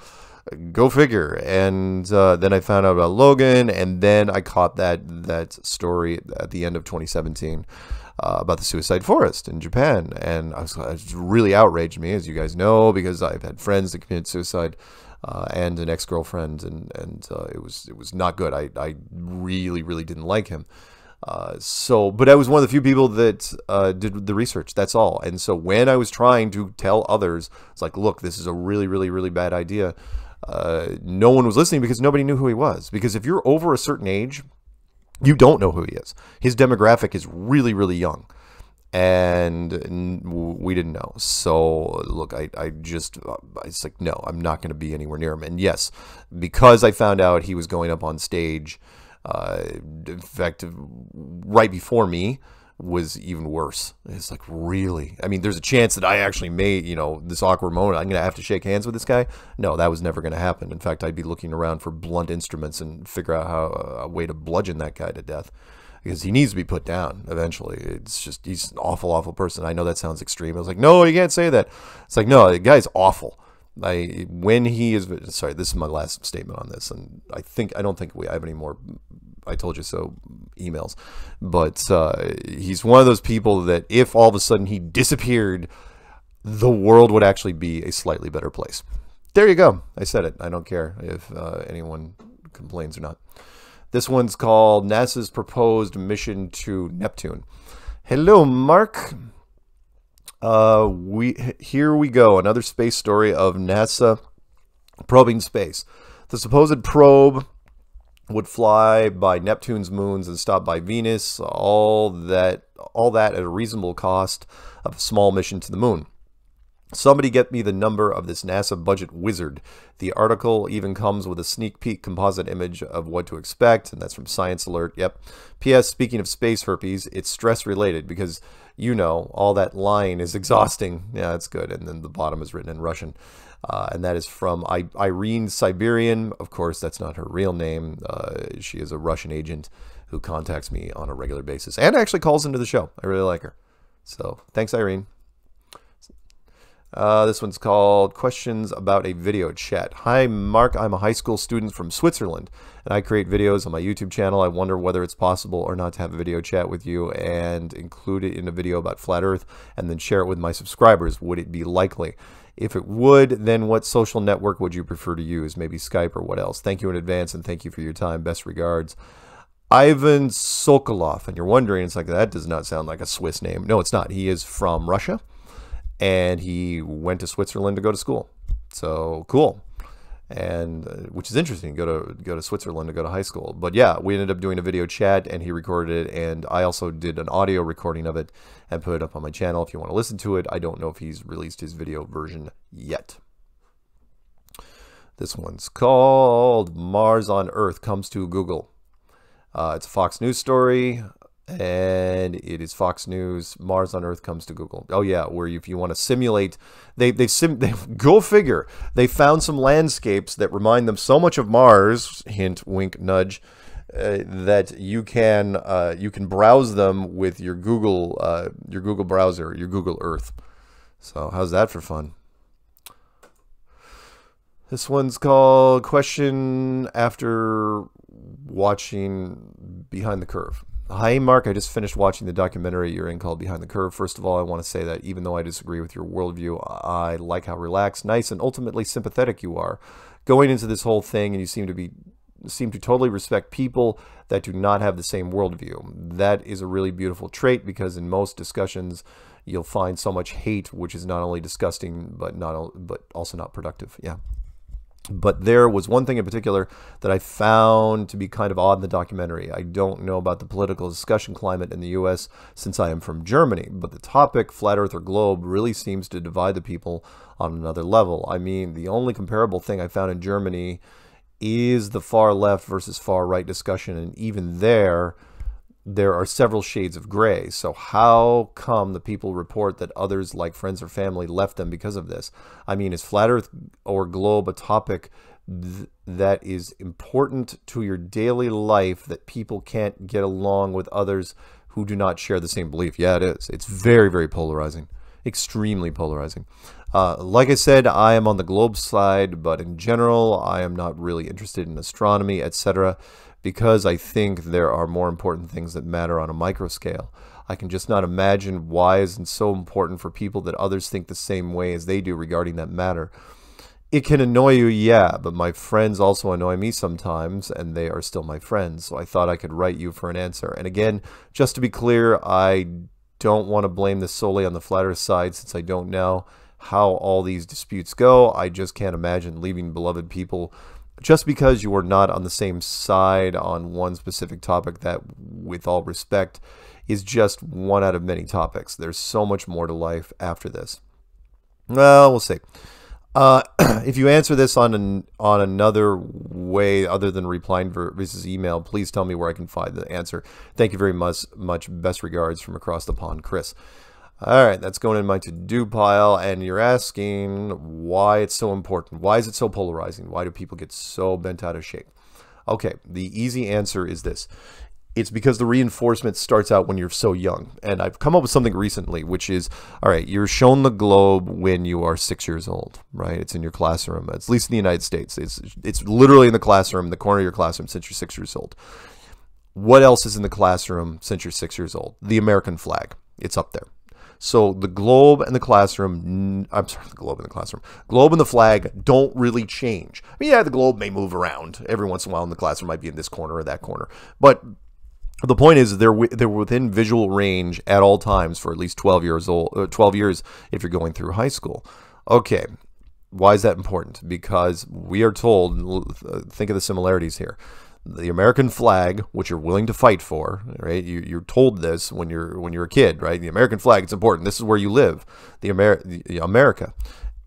Go figure. And then I found out about Logan, and then I caught that story at the end of 2017. About the suicide forest in Japan, and it really outraged me, as you guys know, because I've had friends that committed suicide and an ex-girlfriend, and it was not good. I really didn't like him. But I was one of the few people that did the research. That's all. And so when I was trying to tell others, it's like, look, this is a really bad idea. No one was listening, because nobody knew who he was. Because if you're over a certain age, you don't know who he is. His demographic is really young, and we didn't know. So look, it's like, no, I'm not going to be anywhere near him. And yes, because I found out he was going up on stage, in fact, right before me, was even worse. It's like, really? I mean, there's a chance that I actually made, you know, this awkward moment. I'm going to have to shake hands with this guy? No, that was never going to happen. In fact, I'd be looking around for blunt instruments and figure out a way to bludgeon that guy to death. because he needs to be put down eventually. It's just, he's an awful, awful person. I know that sounds extreme. I was like, no, you can't say that. It's like, no, the guy's awful. When he is, sorry, this is my last statement on this, and I don't think I have any more "I told you so" emails, but he's one of those people that if all of a sudden he disappeared, the world would actually be a slightly better place. There you go. I said it. I don't care if anyone complains or not. This one's called NASA's Proposed Mission to Neptune. Hello, Mark. Here we go. Another space story of NASA probing space. The supposed probe would fly by Neptune's moons and stop by Venus. All that at a reasonable cost of a small mission to the moon. Somebody get me the number of this NASA budget wizard. The article even comes with a sneak peek composite image of what to expect, and that's from Science Alert. Yep. P.S. Speaking of space herpes, it's stress-related because, you know, all that lying is exhausting. Yeah, that's good. And then the bottom is written in Russian. And that is from Irene Siberian. Of course, that's not her real name. She is a Russian agent who contacts me on a regular basis and actually calls into the show. I really like her. So thanks, Irene. This one's called Questions About a Video Chat. Hi, Mark. I'm a high school student from Switzerland, and I create videos on my YouTube channel. I wonder whether it's possible or not to have a video chat with you and include it in a video about Flat Earth and then share it with my subscribers. Would it be likely? If it would, then what social network would you prefer to use? Maybe Skype or what else? Thank you in advance, and thank you for your time. Best regards, Ivan Sokolov. And you're wondering, it's like, that does not sound like a Swiss name. No, it's not. He is from Russia, and he went to Switzerland to go to school. So cool. And which is interesting, go to Switzerland to go to high school. But yeah, we ended up doing a video chat, and he recorded it, and I also did an audio recording of it and put it up on my channel if you want to listen to it. I don't know if he's released his video version yet. This one's called Mars on Earth Comes to Google. It's a Fox News story. And it is Fox News. Mars on Earth comes to Google. Oh yeah, where if you want to simulate, they go figure. They found some landscapes that remind them so much of Mars. Hint, wink, nudge. That you can browse them with your Google browser, your Google Earth. So how's that for fun? This one's called Question After Watching Behind the Curve. Hi, Mark. I just finished watching the documentary you're in called Behind the Curve. First of all, I want to say that even though I disagree with your worldview, I like how relaxed, nice, and ultimately sympathetic you are going into this whole thing, and you seem to totally respect people that do not have the same worldview. That is a really beautiful trait, because in most discussions, you'll find so much hate, which is not only disgusting, but also not productive. Yeah. But there was one thing in particular that I found to be kind of odd in the documentary. I don't know about the political discussion climate in the U.S. since I am from Germany, but the topic, flat earth or globe, really seems to divide the people on another level. I mean, the only comparable thing I found in Germany is the far left versus far right discussion, and even there are several shades of gray. So how come the people report that others, like friends or family, left them because of this? I mean, is flat earth or globe a topic that is important to your daily life that people can't get along with others who do not share the same belief? Yeah, it is. It's very, very polarizing. Extremely polarizing. Like I said, I am on the globe side, but in general, I am not really interested in astronomy, etc., because I think there are more important things that matter on a micro scale. I can just not imagine why it's so important for people that others think the same way as they do regarding that matter. It can annoy you, yeah, but my friends also annoy me sometimes, and they are still my friends, so I thought I could write you for an answer. And again, just to be clear, I don't want to blame this solely on the flat earth side, since I don't know how all these disputes go. I just can't imagine leaving beloved people just because you are not on the same side on one specific topic. That, with all respect, is just one out of many topics. There's so much more to life after this. Well, we'll see. If you answer this on another way other than replying versus email, please tell me where I can find the answer. Thank you very much. Best regards from across the pond, Chris. All right, that's going in my to-do pile, and you're asking why it's so important. Why is it so polarizing? Why do people get so bent out of shape? Okay, the easy answer is this. It's because the reinforcement starts out when you're so young. And I've come up with something recently, which is, all right, you're shown the globe when you are 6 years old, right? It's in your classroom, at least in the United States. It's literally in the classroom, in the corner of your classroom since you're 6 years old. What else is in the classroom since you're 6 years old? The American flag. It's up there. So the globe and the classroom, I'm sorry, the globe and the classroom, globe and the flag don't really change. I mean, yeah, the globe may move around every once in a while, and the classroom might be in this corner or that corner, but the point is they're within visual range at all times for at least 12 years if you're going through high school. Okay, why is that important? Because we are told, think of the similarities here. The American flag, which you're willing to fight for, right? You're told this when you're a kid, right? The American flag, it's important. This is where you live, America,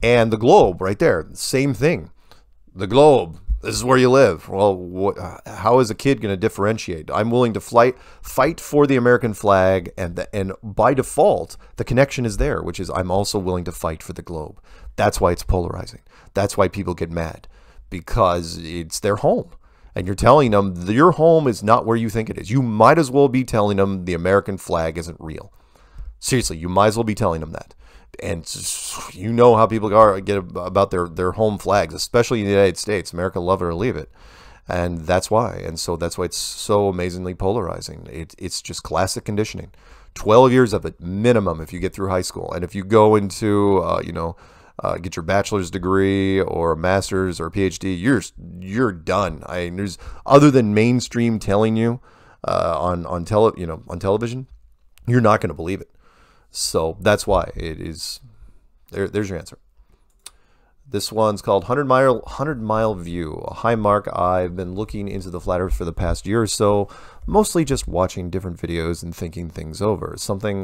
and the globe right there. Same thing. The globe. This is where you live. Well, how is a kid going to differentiate? I'm willing to fight for the American flag, and by default, the connection is there, which is I'm also willing to fight for the globe. That's why it's polarizing. That's why people get mad, because it's their home. And you're telling them that your home is not where you think it is. You might as well be telling them the American flag isn't real. Seriously, you might as well be telling them that. And you know how people get about their home flags, especially in the United States. America, love it or leave it. And that's why. And so that's why it's so amazingly polarizing. It's just classic conditioning. 12 years of it minimum if you get through high school. And if you go into, get your bachelor's degree or a master's or a PhD, you're done. I mean, there's, other than mainstream telling you on television, you're not going to believe it. So that's why it is. There's your answer. This one's called 100 Mile View. Hi, Mark. I've been looking into the flat earth for the past year or so, mostly just watching different videos and thinking things over. Something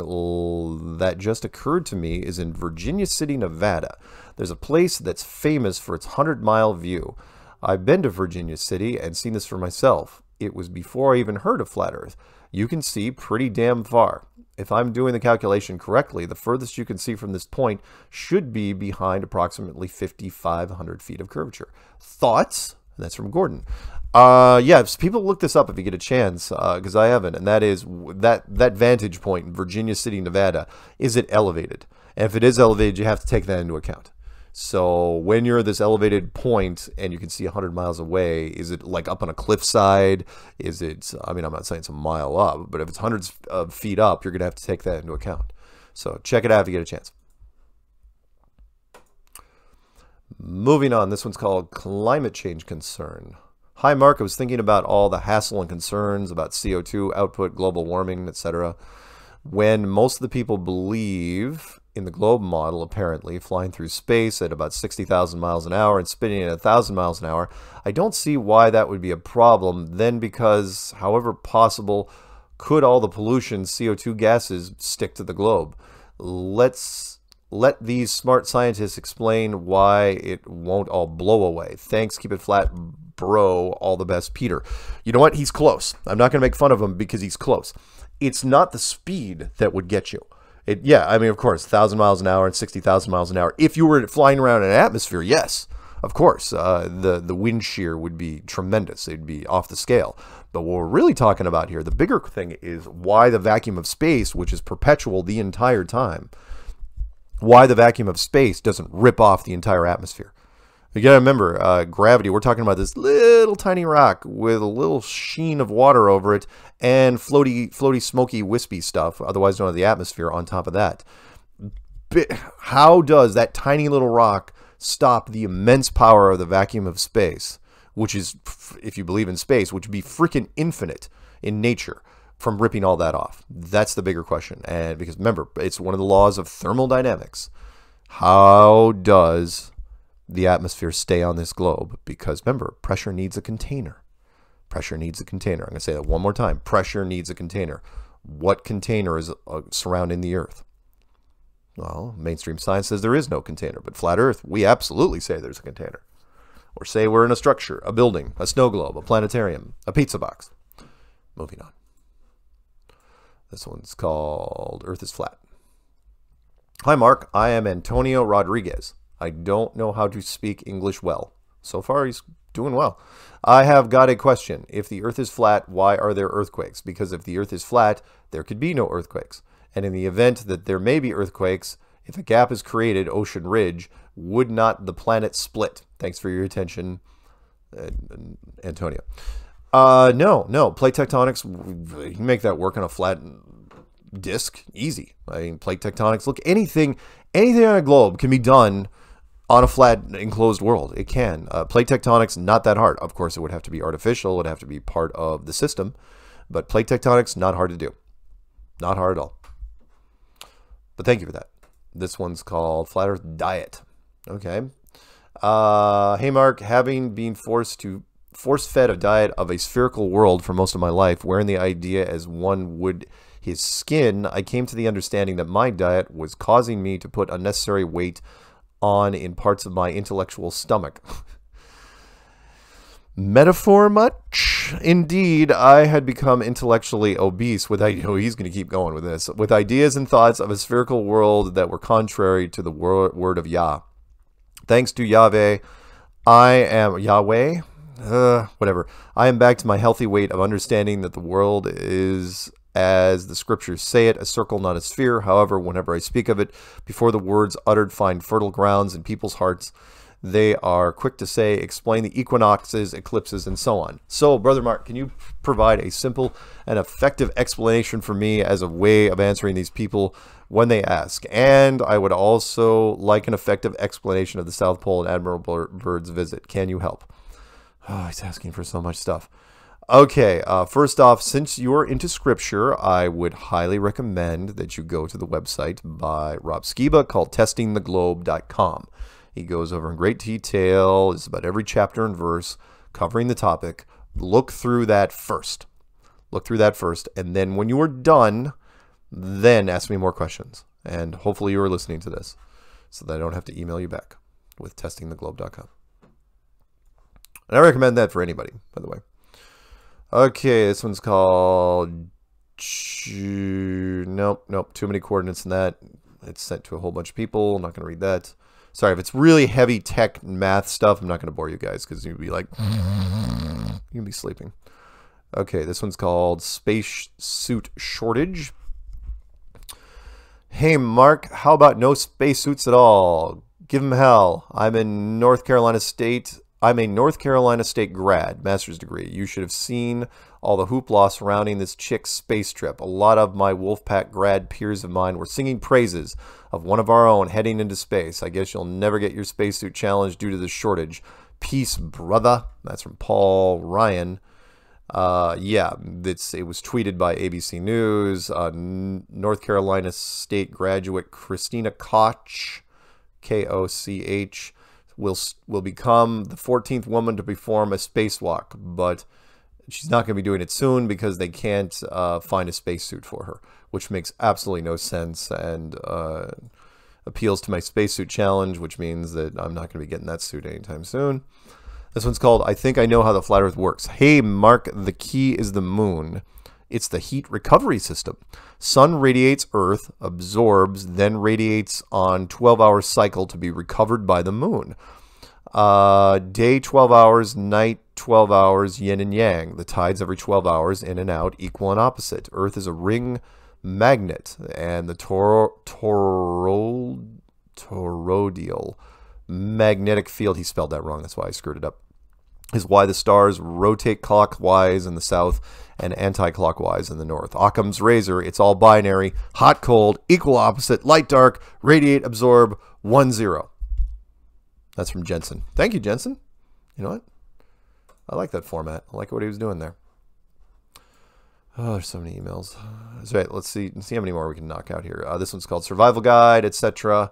that just occurred to me is in Virginia City, Nevada. There's a place that's famous for its 100 Mile View. I've been to Virginia City and seen this for myself. It was before I even heard of flat earth. You can see pretty damn far. If I'm doing the calculation correctly, the furthest you can see from this point should be behind approximately 5,500 feet of curvature. Thoughts? That's from Gordon. Yeah, people look this up if you get a chance, because I haven't. And that is that vantage point in Virginia City, Nevada. Is it elevated? And if it is elevated, you have to take that into account. So when you're at this elevated point and you can see 100 miles away, is it like up on a cliffside? Is it, I mean, I'm not saying it's a mile up, but if it's hundreds of feet up, you're going to have to take that into account. So check it out if you get a chance. Moving on, this one's called Climate Change Concern. Hi, Mark. I was thinking about all the hassle and concerns about CO2 output, global warming, etc. When most of the people believe in the globe model, apparently, flying through space at about 60,000 miles an hour and spinning at 1,000 miles an hour, I don't see why that would be a problem then, because, however possible, could all the pollution CO2 gases stick to the globe? Let's let these smart scientists explain why it won't all blow away. Thanks, keep it flat, bro. All the best, Peter. You know what? He's close. I'm not going to make fun of him because he's close. It's not the speed that would get you. Yeah, I mean, of course, 1,000 miles an hour and 60,000 miles an hour. If you were flying around in an atmosphere, yes, of course, the wind shear would be tremendous. It'd be off the scale. But what we're really talking about here, the bigger thing is why the vacuum of space, which is perpetual the entire time, why the vacuum of space doesn't rip off the entire atmosphere. You got to remember, gravity, we're talking about this little tiny rock with a little sheen of water over it and floaty, smoky, wispy stuff, otherwise known as the atmosphere, on top of that. How does that tiny little rock stop the immense power of the vacuum of space, which is, if you believe in space, which would be freaking infinite in nature, from ripping all that off? That's the bigger question. And because remember, it's one of the laws of thermodynamics. How does the atmosphere stay on this globe? Because remember, pressure needs a container. Pressure needs a container. I'm going to say that one more time. Pressure needs a container. What container is surrounding the earth? Well, mainstream science says there is no container, but flat earth, we absolutely say there's a container. Or say we're in a structure, a building, a snow globe, a planetarium, a pizza box. Moving on. This one's called Earth is Flat. Hi, Mark. I am Antonio Rodriguez. I don't know how to speak English well. So far, he's doing well. I have got a question. If the Earth is flat, why are there earthquakes? Because if the Earth is flat, there could be no earthquakes. And in the event that there may be earthquakes, if a gap is created, Ocean Ridge, would not the planet split? Thanks for your attention, Antonio. No. Plate tectonics, you can make that work on a flat disc easy. I mean, plate tectonics, look, anything on a globe can be done on a flat enclosed world. It can. Plate tectonics, not that hard. Of course, it would have to be artificial. It would have to be part of the system. But plate tectonics, not hard to do. Not hard at all. But thank you for that. This one's called Flat Earth Diet. Okay. Hey, Mark. Having been force-fed a diet of a spherical world for most of my life, wearing the idea as one would his skin, I came to the understanding that my diet was causing me to put unnecessary weight on in parts of my intellectual stomach. Metaphor much? Indeed, I had become intellectually obese with he's going to keep going with this, with ideas and thoughts of a spherical world that were contrary to the word of Yah. Thanks to Yahweh, I am back to my healthy weight of understanding that the world is, as the scriptures say it, a circle, not a sphere. However, whenever I speak of it, before the words uttered find fertile grounds in people's hearts, they are quick to say, explain the equinoxes, eclipses, and so on. So, Brother Mark, can you provide a simple and effective explanation for me as a way of answering these people when they ask? And I would also like an effective explanation of the South Pole and Admiral Byrd's visit. Can you help? Oh, he's asking for so much stuff. Okay, first off, since you're into scripture, I would highly recommend that you go to the website by Rob Skiba called testingtheglobe.com. He goes over in great detail. It's about every chapter and verse covering the topic. Look through that first. Look through that first, and then when you are done, then ask me more questions. And hopefully you are listening to this so that I don't have to email you back with testingtheglobe.com. And I recommend that for anybody, by the way. Okay, this one's called... Nope. Too many coordinates in that. It's sent to a whole bunch of people. I'm not going to read that. Sorry, if it's really heavy tech math stuff, I'm not going to bore you guys because you'd be like... You'd be sleeping. Okay, this one's called Space Suit Shortage. Hey, Mark, how about no spacesuits at all? Give them hell. I'm a North Carolina State grad, master's degree. You should have seen all the hoopla surrounding this chick's space trip. A lot of my Wolfpack grad peers of mine were singing praises of one of our own heading into space. I guess you'll never get your spacesuit challenge due to the shortage. Peace, brother. That's from Paul Ryan. It was tweeted by ABC News. North Carolina State graduate Christina Koch, K-O-C-H, will become the 14th woman to perform a spacewalk, but she's not going to be doing it soon because they can't find a spacesuit for her, which makes absolutely no sense and appeals to my spacesuit challenge, which means that I'm not going to be getting that suit anytime soon. This one's called, I Think I Know How the Flat Earth Works. Hey, Mark, the key is the moon. It's the heat recovery system. Sun radiates Earth, absorbs, then radiates on 12-hour cycle to be recovered by the moon. Day 12 hours, night 12 hours, yin and yang. The tides every 12 hours, in and out, equal and opposite. Earth is a ring magnet, and the toroidal magnetic field, he spelled that wrong, that's why I screwed it up, is why the stars rotate clockwise in the south and anti-clockwise in the north. Occam's razor, it's all binary, hot, cold, equal, opposite, light, dark, radiate, absorb, 1, 0. That's from Jensen. Thank you, Jensen. You know what? I like that format. I like what he was doing there. Oh, there's so many emails. That's right, let's see how many more we can knock out here. This one's called Survival Guide, etc.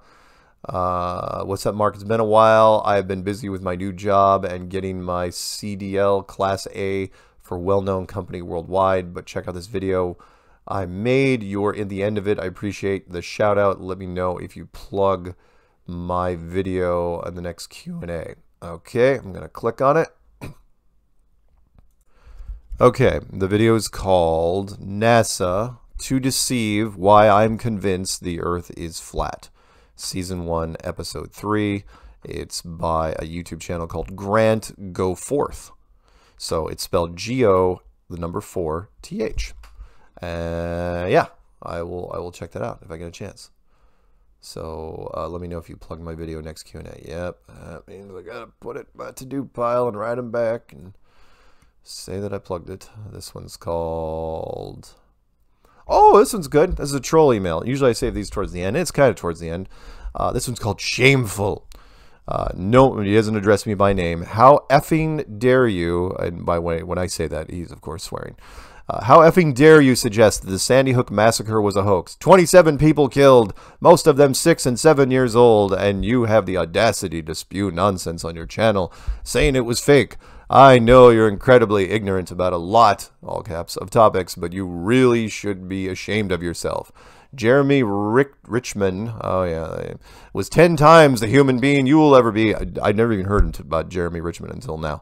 What's up, Mark? It's been a while. I've been busy with my new job and getting my CDL Class A for well-known company worldwide, but check out this video I made. You're in the end of it. I appreciate the shout out. Let me know if you plug my video on the next Q&A. Okay, I'm going to click on it. Okay, the video is called NASA to Deceive: Why I'm Convinced the Earth is Flat. Season 1, Episode 3. It's by a YouTube channel called Grant Go Forth. So it's spelled G-O, the number 4, T-H. Yeah, I will check that out if I get a chance. So let me know if you plug my video next Q&A. Yep, that means I gotta put it in my to-do pile and write them back and say that I plugged it. This one's called... Oh, this one's good. This is a troll email. Usually I save these towards the end. It's kind of towards the end. This one's called Shameful. No, he doesn't address me by name. How effing dare you, and by the way, when I say that, he's of course swearing. How effing dare you suggest that the Sandy Hook massacre was a hoax? 27 people killed, most of them 6 and 7 years old, and you have the audacity to spew nonsense on your channel, saying it was fake. I know you're incredibly ignorant about a lot, all caps, of topics, but you really should be ashamed of yourself. Jeremy Richman, oh yeah, was 10 times the human being you will ever be. I'd never even heard about Jeremy Richman until now.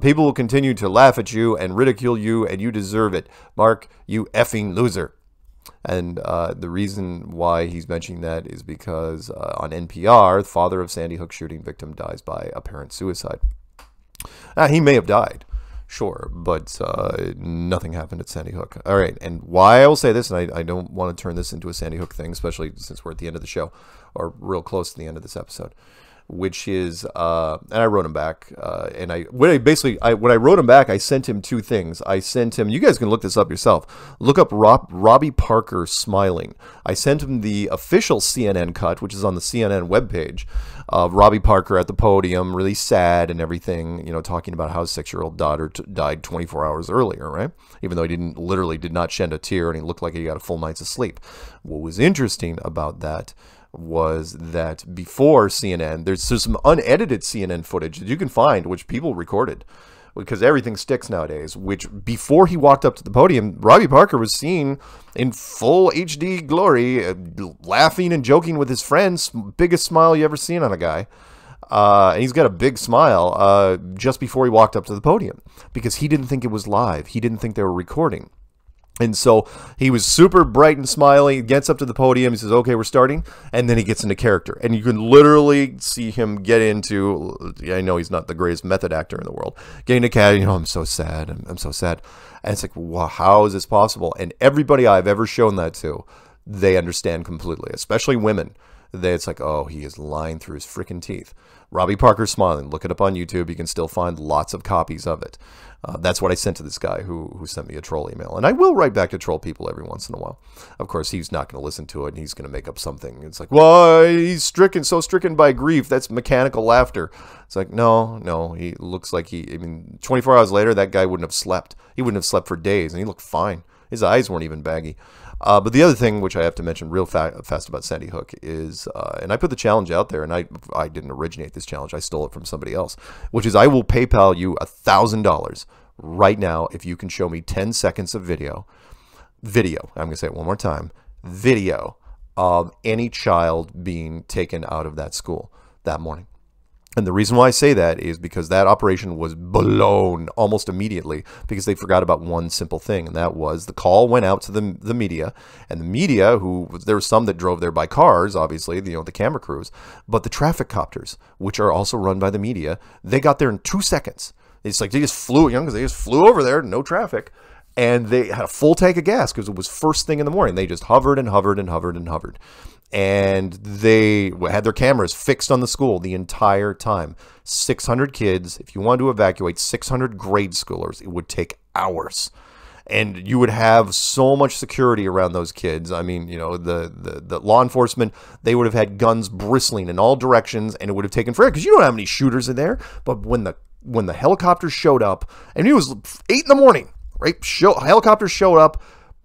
People will continue to laugh at you and ridicule you, and you deserve it. Mark, you effing loser. And the reason why he's mentioning that is because on NPR, the father of Sandy Hook shooting victim dies by apparent suicide. He may have died, sure, but nothing happened at Sandy Hook. All right, and why I will say this, and I don't want to turn this into a Sandy Hook thing, especially since we're at the end of the show, or real close to the end of this episode, which is, and I wrote him back, and when I wrote him back, I sent him two things. I sent him, you guys can look this up yourself, look up Robbie Parker smiling. I sent him the official CNN cut, which is on the CNN webpage, of Robbie Parker at the podium, really sad and everything, you know, talking about how his 6-year-old daughter died 24 hours earlier, right? Even though he literally did not shed a tear, and he looked like he got a full night's of sleep. What was interesting about that was that before CNN, there's some unedited CNN footage that you can find, which people recorded, because everything sticks nowadays, which before he walked up to the podium, Robbie Parker was seen in full HD glory, laughing and joking with his friends, biggest smile you ever seen on a guy. And he's got a big smile just before he walked up to the podium, because he didn't think it was live. He didn't think they were recording. And so he was super bright and smiley, gets up to the podium, he says, okay, we're starting, and then he gets into character. And you can literally see him get into, I know he's not the greatest method actor in the world, getting into character, you know, I'm so sad, I'm so sad. And it's like, wow, how is this possible? And everybody I've ever shown that to, they understand completely, especially women. It's like, oh, he is lying through his freaking teeth. Robbie Parker smiling. Look it up on YouTube. You can still find lots of copies of it. That's what I sent to this guy who sent me a troll email. And I will write back to troll people every once in a while. Of course, he's not going to listen to it, and he's going to make up something. It's like, well, he's so stricken by grief. That's mechanical laughter. It's like, no, no. He looks like I mean, 24 hours later, that guy wouldn't have slept. He wouldn't have slept for days, and he looked fine. His eyes weren't even baggy. But the other thing which I have to mention real fast about Sandy Hook is, and I put the challenge out there, and I didn't originate this challenge. I stole it from somebody else, which is I will PayPal you $1,000 right now if you can show me 10 seconds of video. I'm going to say it one more time. Video of any child being taken out of that school that morning. And the reason why I say that is because that operation was blown almost immediately because they forgot about one simple thing, and that was the call went out to the media, and the media, there were some that drove there by cars, obviously, you know, the camera crews, but the traffic copters, which are also run by the media, they got there in 2 seconds. It's like they just flew, you know, because they just flew over there, no traffic, and they had a full tank of gas because it was first thing in the morning. They just hovered and hovered and hovered and hovered. And they had their cameras fixed on the school the entire time. 600 kids. If you wanted to evacuate 600 grade schoolers, it would take hours. And you would have so much security around those kids. I mean, you know, the law enforcement, they would have had guns bristling in all directions, and it would have taken forever because you don't have any shooters in there. But when the helicopter showed up, and it was 8 in the morning, right? Helicopter showed up.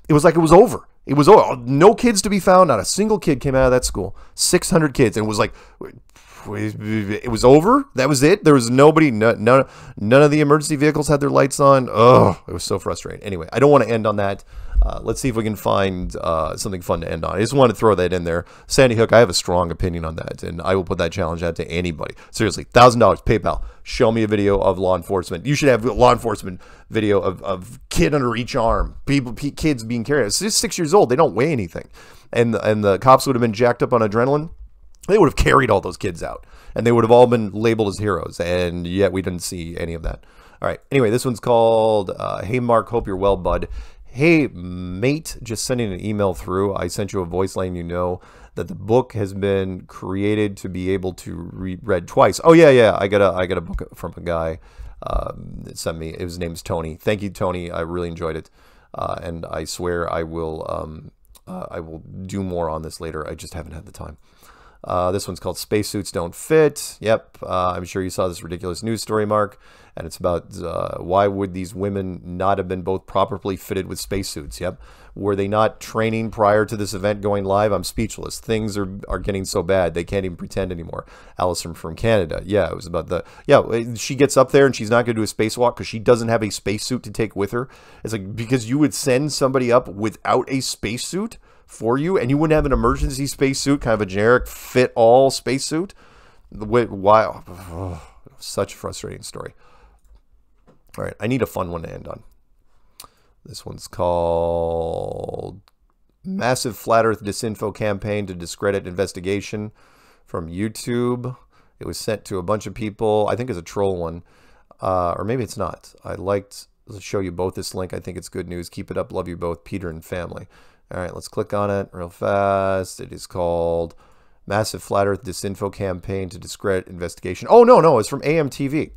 It was like it was over. It was no kids to be found. Not a single kid came out of that school. 600 kids. And it was like, it was over. That was it. There was nobody. None of the emergency vehicles had their lights on. Oh, it was so frustrating. Anyway, I don't want to end on that. Let's see if we can find something fun to end on. I just wanted to throw that in there. Sandy Hook, I have a strong opinion on that, and I will put that challenge out to anybody. Seriously, $1,000, PayPal. Show me a video of law enforcement. You should have a law enforcement video of kid under each arm, kids being carried. It's just 6 years old. They don't weigh anything. And the cops would have been jacked up on adrenaline. They would have carried all those kids out, and they would have all been labeled as heroes, and yet we didn't see any of that. All right, anyway, this one's called Hey Mark, hope you're well, bud. Hey, mate, just sending an email through. I sent you a voice letting you know that the book has been created to be able to read twice. Oh, yeah, yeah, I got a book from a guy that sent me. His name's Tony. Thank you, Tony. I really enjoyed it, and I swear I will do more on this later. I just haven't had the time. This one's called Spacesuits Don't Fit. Yep, I'm sure you saw this ridiculous news story, Mark. And it's about why would these women not have been both properly fitted with spacesuits? Yep. Were they not training prior to this event going live? I'm speechless. Things are getting so bad. They can't even pretend anymore. Allison from Canada. Yeah, it was about the... Yeah, she gets up there and she's not going to do a spacewalk because she doesn't have a spacesuit to take with her. It's like, because you would send somebody up without a spacesuit for you, and you wouldn't have an emergency spacesuit, kind of a generic fit-all spacesuit. Wow. Oh, such a frustrating story. All right, I need a fun one to end on. This one's called Massive Flat Earth Disinfo Campaign to Discredit Investigation from YouTube. It was sent to a bunch of people. I think it's a troll one, or maybe it's not. I'll show you both this link. I think it's good news. Keep it up. Love you both, Peter and family. All right, let's click on it real fast. It is called Massive Flat Earth Disinfo Campaign to Discredit Investigation. Oh, no, it's from AMTV.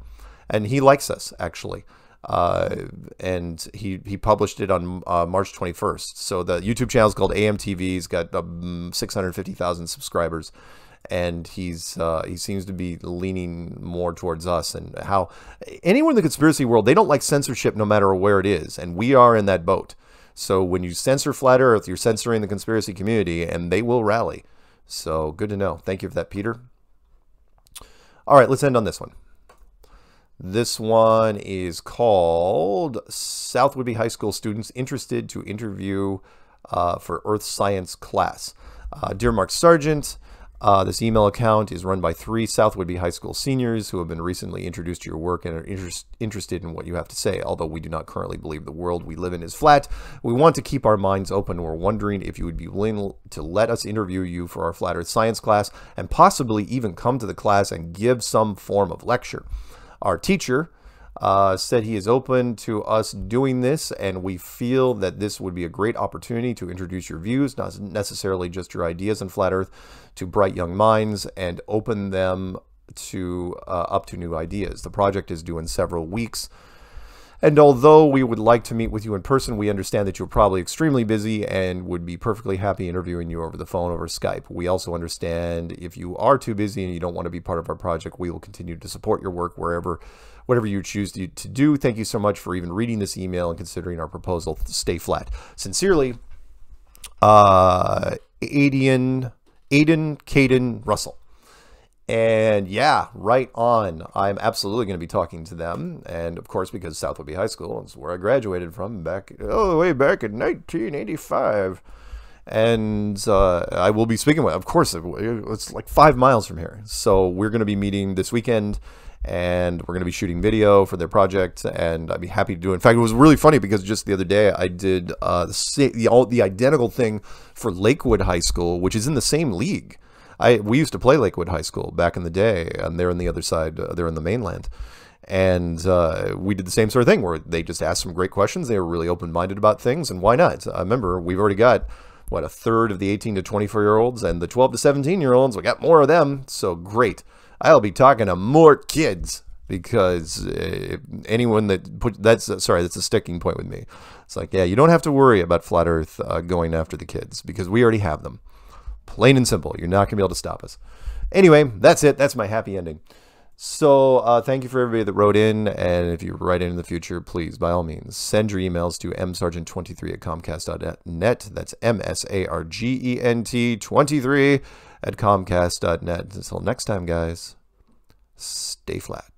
And he likes us, actually. And he published it on March 21st. So the YouTube channel is called AMTV. He's got 650,000 subscribers. And he seems to be leaning more towards us. And how anyone in the conspiracy world, they don't like censorship no matter where it is. And we are in that boat. So when you censor Flat Earth, you're censoring the conspiracy community, and they will rally. So good to know. Thank you for that, Peter. All right, let's end on this one. This one is called South Whidbey High School Students Interested to Interview for Earth Science Class. Dear Mark Sargent, this email account is run by 3 South Whidbey High School seniors who have been recently introduced to your work and are interested in what you have to say. Although we do not currently believe the world we live in is flat, we want to keep our minds open. We're wondering if you would be willing to let us interview you for our Flat Earth Science class and possibly even come to the class and give some form of lecture. Our teacher said he is open to us doing this, and we feel that this would be a great opportunity to introduce your views, not necessarily just your ideas on Flat Earth, to bright young minds and open them to up to new ideas. The project is due in several weeks, and although we would like to meet with you in person, we understand that you're probably extremely busy and would be perfectly happy interviewing you over the phone over Skype. We also understand if you are too busy and you don't want to be part of our project, we will continue to support your work whatever you choose to do. Thank you so much for even reading this email and considering our proposal. Stay flat. Sincerely, Aiden Russell. And yeah, right on. I'm absolutely going to be talking to them. And of course, because South Whidbey High School is where I graduated from all the way back in 1985. And I will be speaking with, of course, it's like 5 miles from here. So we're going to be meeting this weekend, and we're going to be shooting video for their project, and I'd be happy to do it. In fact, it was really funny because just the other day I did the identical thing for Lakewood High School, which is in the same league. We used to play Lakewood High School back in the day, and they're on the other side. They're in the mainland. And we did the same sort of thing where they just asked some great questions. They were really open-minded about things, and why not? I remember we've already got, what, a third of the 18 to 24-year-olds, and the 12 to 17-year-olds, we got more of them, so great. I'll be talking to more kids because anyone that put that's a sticking point with me. It's like, yeah, you don't have to worry about Flat Earth going after the kids because we already have them. Plain and simple. You're not going to be able to stop us. Anyway, that's it. That's my happy ending. So thank you for everybody that wrote in. And if you write in the future, please, by all means, send your emails to msargent23@comcast.net. That's MSARGENT23@comcast.net. Until next time, guys, stay flat.